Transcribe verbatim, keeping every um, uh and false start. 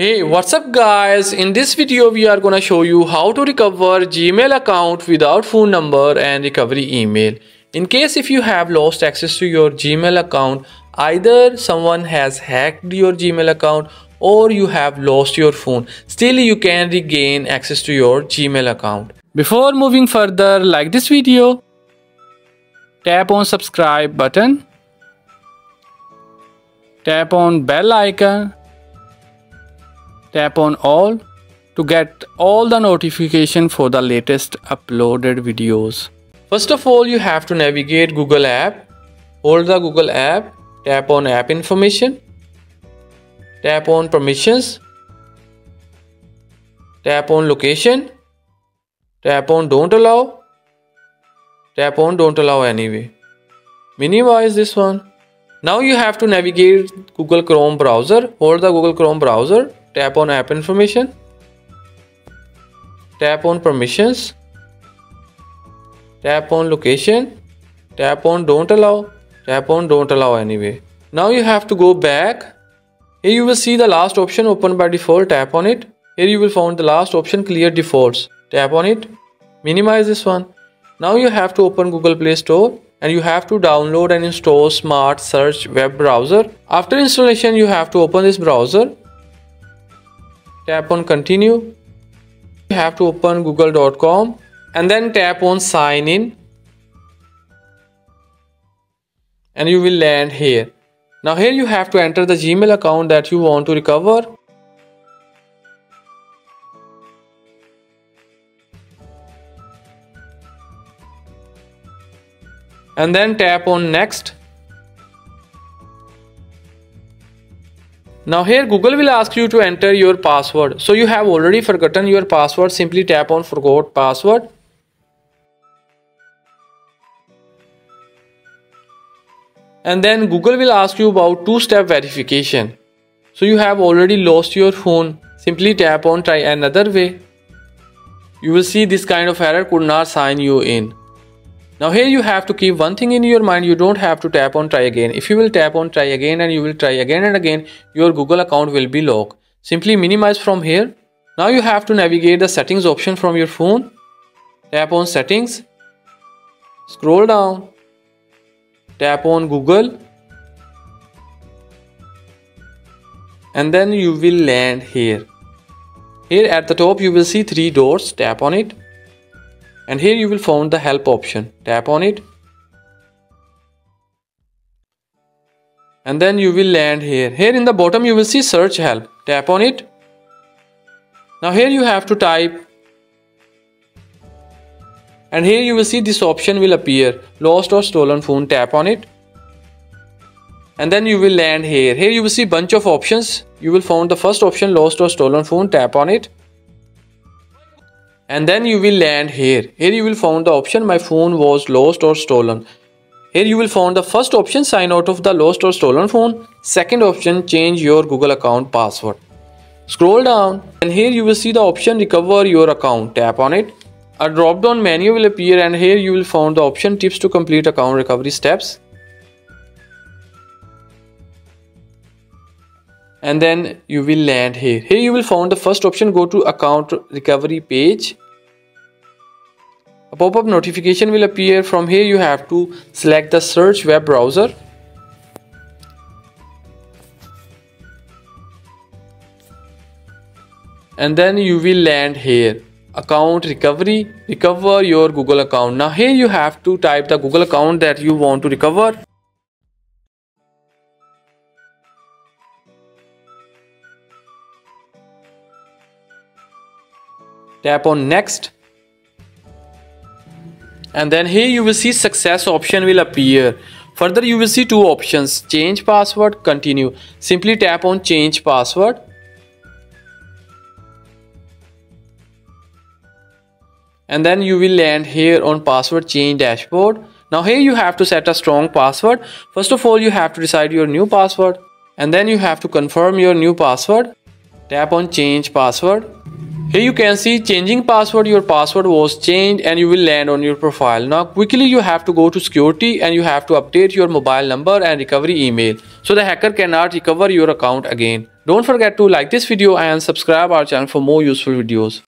Hey, what's up guys? In this video we are gonna show you how to recover Gmail account without phone number and recovery email. In case if you have lost access to your Gmail account, either someone has hacked your Gmail account or you have lost your phone, still you can regain access to your Gmail account. Before moving further, like this video, tap on subscribe button, tap on bell icon, tap on all to get all the notification for the latest uploaded videos. First of all, you have to navigate Google app, hold the Google app, tap on app information, tap on permissions, tap on location, tap on don't allow, tap on don't allow anyway. Minimize this one. Now you have to navigate Google Chrome browser, hold the Google Chrome browser, tap on app information, tap on permissions, tap on location, tap on don't allow, tap on don't allow anyway. Now you have to go back. Here you will see the last option open by default, tap on it. Here you will find the last option clear defaults, tap on it. Minimize this one. Now you have to open Google Play Store and you have to download and install Smart Search web browser. After installation you have to open this browser. Tap on continue. You have to open google dot com and then tap on sign in and you will land here. Now here you have to enter the Gmail account that you want to recover. And then tap on next. Now here Google will ask you to enter your password. So you have already forgotten your password. Simply tap on forgot password. And then Google will ask you about two-step verification. So you have already lost your phone. Simply tap on try another way. You will see this kind of error, could not sign you in. Now here you have to keep one thing in your mind, you don't have to tap on try again. If you will tap on try again and you will try again and again, your Google account will be locked. Simply minimize from here. Now you have to navigate the settings option from your phone. Tap on settings. Scroll down. Tap on Google. And then you will land here. Here at the top you will see three dots. Tap on it. And here you will find the help option. Tap on it. And then you will land here. Here in the bottom you will see search help. Tap on it. Now here you have to type. And here you will see this option will appear. Lost or stolen phone. Tap on it. And then you will land here. Here you will see bunch of options. You will find the first option, lost or stolen phone. Tap on it. And then you will land here. Here you will find the option my phone was lost or stolen. Here you will find the first option sign out of the lost or stolen phone. Second option change your Google account password. Scroll down and here you will see the option recover your account. Tap on it. A drop down menu will appear and here you will find the option tips to complete account recovery steps. And then you will land here. Here you will find the first option, go to account recovery page. A pop-up notification will appear. From here you have to select the search web browser. And then you will land here. Account recovery, recover your Google account. Now here you have to type the Google account that you want to recover. Tap on next and then here you will see success option will appear. Further you will see two options, change password, continue. Simply tap on change password and then you will land here on password change dashboard. Now here you have to set a strong password. First of all you have to decide your new password and then you have to confirm your new password. Tap on change password. Here you can see changing password, your password was changed and you will land on your profile. Now quickly you have to go to security and you have to update your mobile number and recovery email. so the hacker cannot recover your account again. Don't forget to like this video and subscribe our channel for more useful videos.